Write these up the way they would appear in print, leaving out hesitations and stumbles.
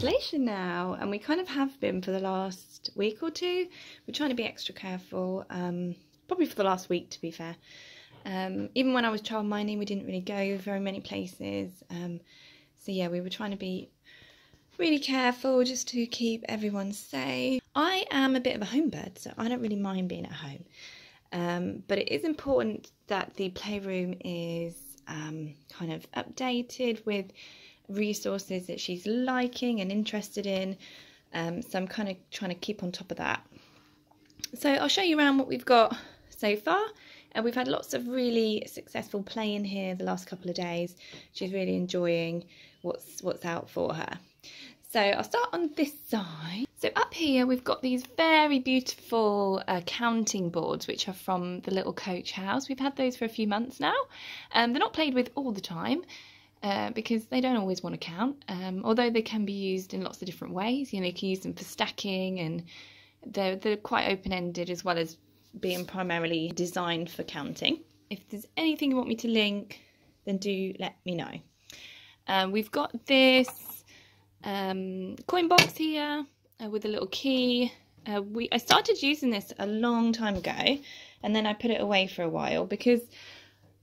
installation now, and we kind of have been for the last week or two. We're trying to be extra careful, probably for the last week, to be fair. Even when I was child minding, we didn't really go very many places, so yeah, we were trying to be really careful just to keep everyone safe. I am a bit of a home bird, so I don't really mind being at home, but it is important that the playroom is kind of updated with resources that she's liking and interested in, so I'm kind of trying to keep on top of that. So I'll show you around what we've got so far. And we've had lots of really successful play in here the last couple of days. She's really enjoying what's out for her. So I'll start on this side. So up here we've got these very beautiful counting boards, which are from the Little Coach House. We've had those for a few months now. They're not played with all the time because they don't always want to count, although they can be used in lots of different ways. You know, you can use them for stacking, and they're quite open-ended as well as being primarily designed for counting. If there's anything you want me to link, then do let me know. We've got this coin box here with a little key. I started using this a long time ago, and then I put it away for a while, because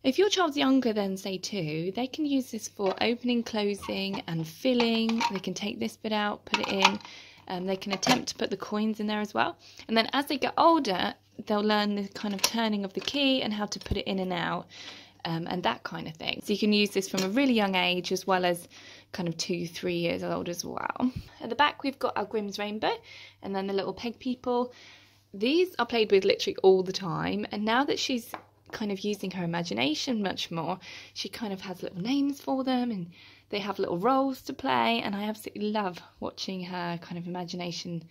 if your child's younger than, say, 2, they can use this for opening, closing and filling. They can take this bit out, put it in, and they can attempt to put the coins in there as well. And then as they get older, they'll learn the kind of turning of the key and how to put it in and out, and that kind of thing. So you can use this from a really young age, as well as kind of 2-3 years old as well. At the back we've got our Grimm's Rainbow, and then the little peg people. These are played with literally all the time, and now that she's kind of using her imagination much more, she kind of has little names for them, and they have little roles to play, and I absolutely love watching her kind of imagination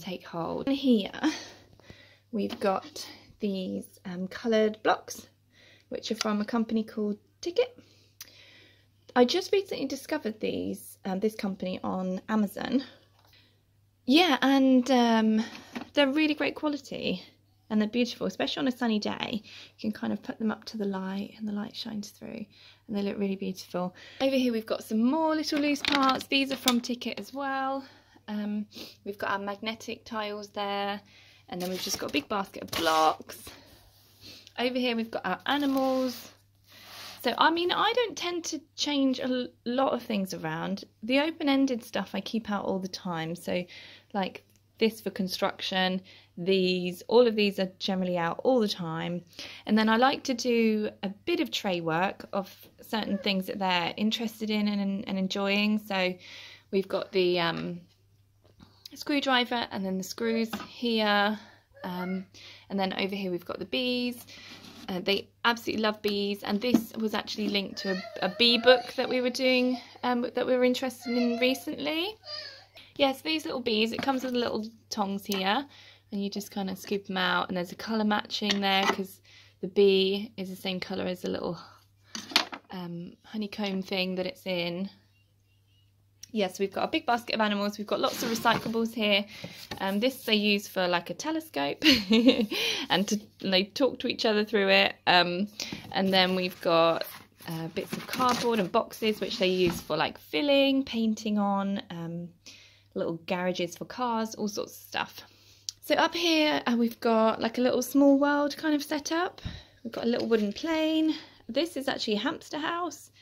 take hold. Here we've got these coloured blocks, which are from a company called Tickit. I just recently discovered these, this company, on Amazon. Yeah, and they're really great quality, and they're beautiful, especially on a sunny day. You can kind of put them up to the light, and the light shines through, and they look really beautiful. Over here we've got some more little loose parts. These are from Tickit as well. We've got our magnetic tiles there. And then we've just got a big basket of blocks. Over here we've got our animals. So, I mean, I don't tend to change a lot of things around. The open-ended stuff I keep out all the time. So, like this for construction, these, all of these are generally out all the time. And then I like to do a bit of tray work of certain things that they're interested in and enjoying. So, we've got the screwdriver, and then the screws here, and then over here we've got the bees. They absolutely love bees, and this was actually linked to a bee book that we were doing, that we were interested in recently. Yes, these little bees, it comes with little tongs here, and you just kind of scoop them out, and there's a colour matching there because the bee is the same colour as the little honeycomb thing that it's in. Yes, we've got a big basket of animals. We've got lots of recyclables here. This they use for like a telescope and they talk to each other through it. And then we've got bits of cardboard and boxes, which they use for like filling, painting on, little garages for cars, all sorts of stuff. So up here we've got like a little small world kind of setup. We've got a little wooden plane. This is actually a hamster house.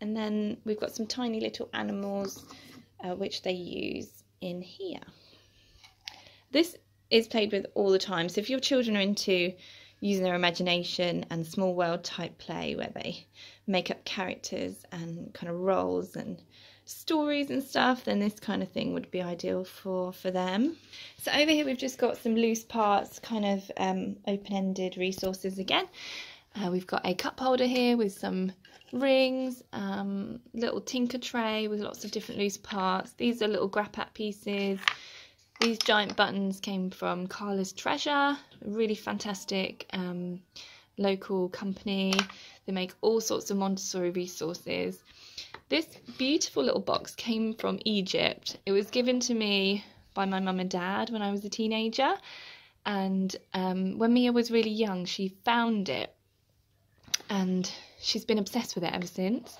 And then we've got some tiny little animals which they use in here. This is played with all the time. So if your children are into using their imagination and small world type play where they make up characters and kind of roles and stories and stuff, then this kind of thing would be ideal for them. So over here we've just got some loose parts, kind of open-ended resources again. We've got a cup holder here with some rings, little tinker tray with lots of different loose parts. These are little grappat pieces. These giant buttons came from Carla's Treasure, a really fantastic local company. They make all sorts of Montessori resources. This beautiful little box came from Egypt. It was given to me by my mum and dad when I was a teenager, and when Mia was really young she found it, and she's been obsessed with it ever since.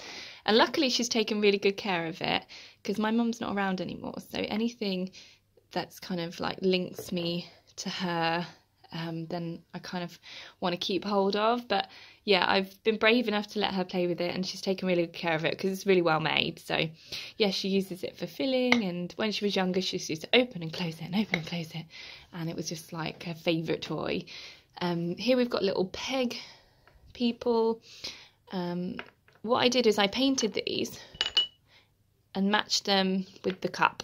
And luckily she's taken really good care of it because my mum's not around anymore. So anything that's kind of like links me to her, then I kind of want to keep hold of. But yeah, I've been brave enough to let her play with it and she's taken really good care of it because it's really well made. So yeah, she uses it for filling, and when she was younger she used to open and close it and open and close it, and it was just like her favourite toy. Here we've got little peg people. What I did is I painted these and matched them with the cup,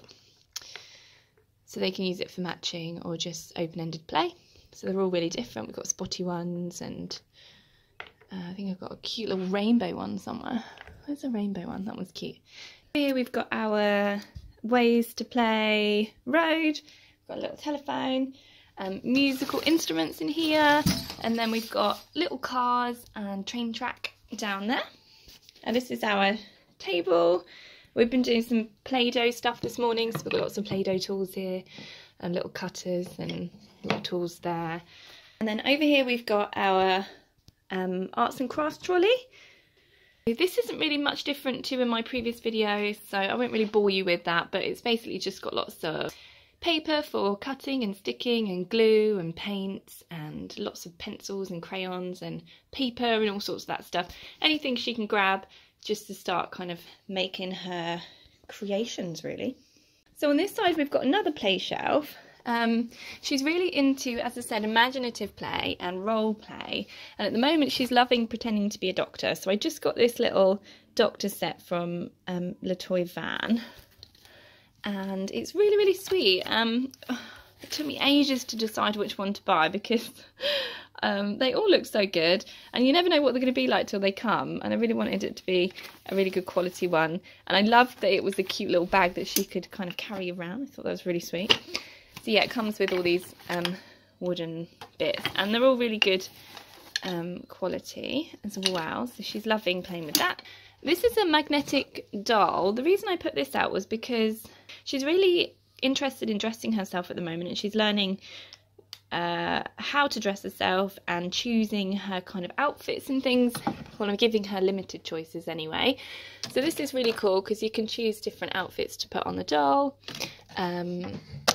so they can use it for matching or just open-ended play. So they're all really different. We've got spotty ones, and I think I've got a cute little rainbow one somewhere. Where's the rainbow one? That one's cute. Here we've got our ways to play road. We've got a little telephone. Musical instruments in here, and then we've got little cars and train track down there. And this is our table. We've been doing some Play-Doh stuff this morning, so we've got lots of Play-Doh tools here and little cutters and little tools there. And then over here we've got our arts and crafts trolley. This isn't really much different to in my previous videos, so I won't really bore you with that, but it's basically just got lots of paper for cutting and sticking and glue and paints and lots of pencils and crayons and paper and all sorts of that stuff. Anything she can grab just to start kind of making her creations, really. So on this side we've got another play shelf. She's really into, as I said, imaginative play and role play, and at the moment she's loving pretending to be a doctor. So I just got this little doctor set from LaToy Van, and it's really, really sweet. It took me ages to decide which one to buy because they all look so good, and you never know what they're going to be like till they come, and I really wanted it to be a really good quality one. And I loved that it was a cute little bag that she could kind of carry around. I thought that was really sweet. So yeah, it comes with all these wooden bits, and they're all really good quality as well, so she's loving playing with that. This is a magnetic doll. The reason I put this out was because she's really interested in dressing herself at the moment, and she's learning how to dress herself and choosing her kind of outfits and things. Well, I'm giving her limited choices anyway. So this is really cool because you can choose different outfits to put on the doll.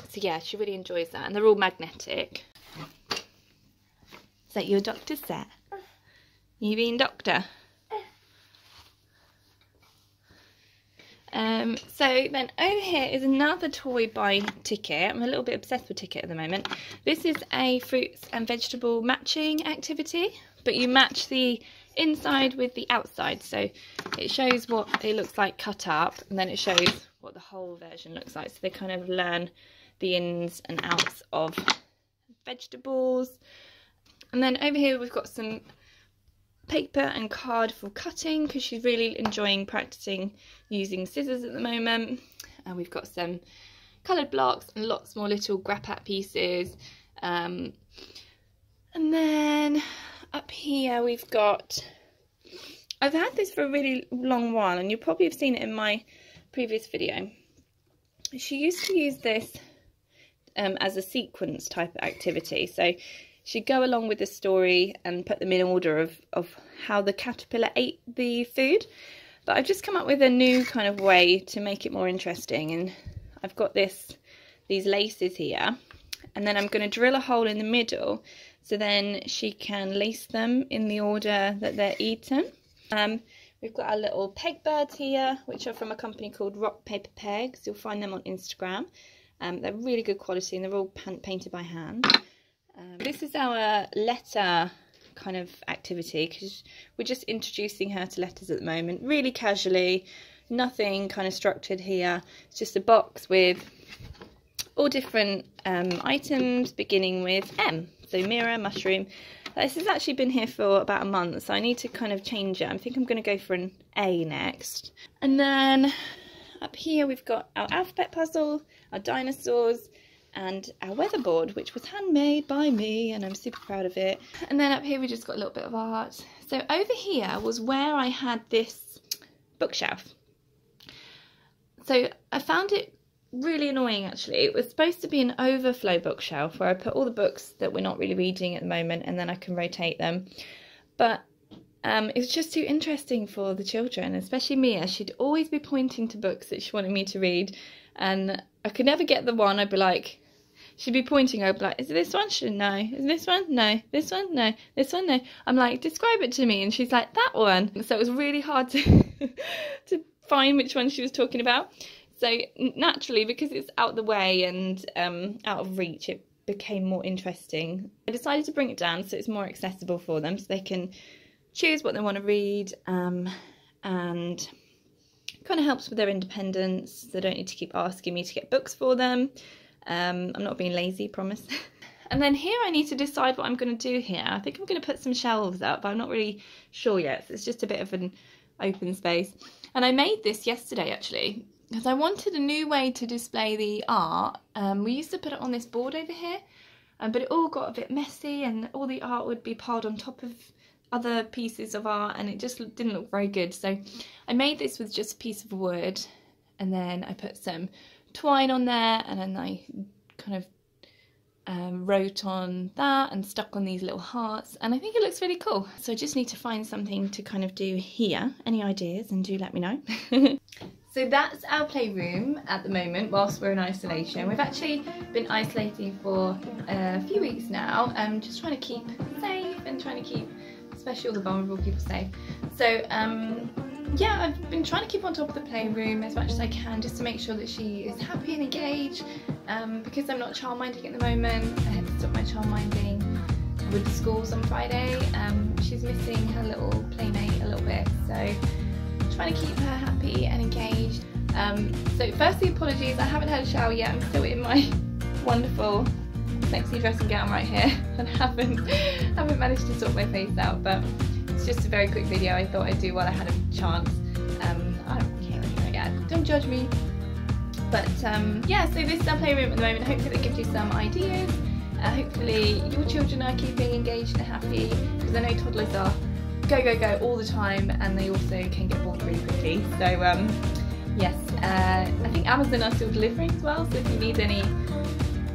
So yeah, she really enjoys that, and they're all magnetic. Is that your doctor set? You being doctor? So then over here is another toy by Tickit. I'm a little bit obsessed with Tickit at the moment. This is a fruits and vegetable matching activity, but you match the inside with the outside. So it shows what it looks like cut up, and then it shows what the whole version looks like. So they kind of learn the ins and outs of vegetables. And then over here we've got some paper and card for cutting because she's really enjoying practicing using scissors at the moment. And we've got some coloured blocks and lots more little grappat pieces. And then up here we've got, I've had this for a really long while, and you probably have seen it in my previous video. She used to use this as a sequence type activity, so she'd go along with the story and put them in order of how the caterpillar ate the food. But I've just come up with a new kind of way to make it more interesting, and I've got these laces here, and then I'm going to drill a hole in the middle so then she can lace them in the order that they're eaten. We've got our little peg birds here, which are from a company called Rock Paper Pegs. You'll find them on Instagram. They're really good quality, and they're all painted by hand. This is our letter kind of activity because we're just introducing her to letters at the moment, really casually, nothing kind of structured here. It's just a box with all different items beginning with M, so mirror, mushroom. This has actually been here for about a month, so I need to kind of change it. I think I'm going to go for an A next. And then up here we've got our alphabet puzzle, our dinosaurs, and our weatherboard, which was handmade by me, and I'm super proud of it. And then up here we just got a little bit of art. So over here was where I had this bookshelf. So I found it really annoying, actually. It was supposed to be an overflow bookshelf where I put all the books that we're not really reading at the moment, and then I can rotate them. But It's just too interesting for the children, especially Mia. She'd always be pointing to books that she wanted me to read, and I could never get the one. I'd be like, she'd be pointing, I'd be like, is it this one? She, no. Is this one? No. This one? No. This one? No. I'm like, describe it to me, and she's like, that one. So it was really hard to to find which one she was talking about. So naturally, because it's out the way and out of reach, it became more interesting. I decided to bring it down so it's more accessible for them, so they can choose what they want to read, and kind of helps with their independence. They don't need to keep asking me to get books for them. I'm not being lazy, promise. And then here I need to decide what I'm going to do here. I think I'm going to put some shelves up, but I'm not really sure yet, so it's just a bit of an open space. And I made this yesterday actually, because I wanted a new way to display the art. We used to put it on this board over here, but it all got a bit messy and all the art would be piled on top of other pieces of art, and it just didn't look very good. So I made this with just a piece of wood, and then I put some twine on there, and then I kind of wrote on that and stuck on these little hearts, and I think it looks really cool. So I just need to find something to kind of do here. Any ideas, and do let me know. So that's our playroom at the moment whilst we're in isolation. We've actually been isolating for a few weeks now, just trying to keep safe and trying to keep especially all the vulnerable people safe. So yeah, I've been trying to keep on top of the playroom as much as I can, just to make sure that she is happy and engaged, because I'm not childminding at the moment. I had to stop my childminding with the schools on Friday. She's missing her little playmate a little bit, so trying to keep her happy and engaged. So firstly, apologies, I haven't had a shower yet. I'm still in my wonderful sexy dressing gown right here, and haven't managed to sort my face out, but it's just a very quick video I thought I'd do while I had a chance. I don't care, yeah, don't judge me. But yeah, so this is our playroom at the moment. Hopefully that gives you some ideas. Hopefully your children are keeping engaged and happy, because I know toddlers are go go go all the time, and they also can get bored really quickly. So yes, I think Amazon are still delivering as well, so if you need any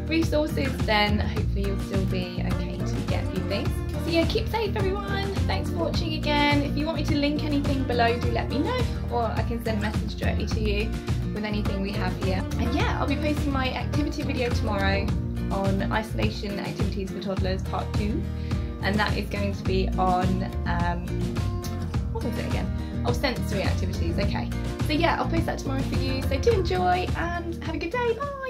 resources, then hopefully you'll still be okay to get a few things. So yeah, keep safe everyone. Thanks for watching again. If you want me to link anything below, do let me know, or I can send a message directly to you with anything we have here. And yeah, I'll be posting my activity video tomorrow on isolation activities for toddlers part 2. And that is going to be on, what was it again? Oh, sensory activities, okay. So yeah, I'll post that tomorrow for you. So do enjoy and have a good day, bye!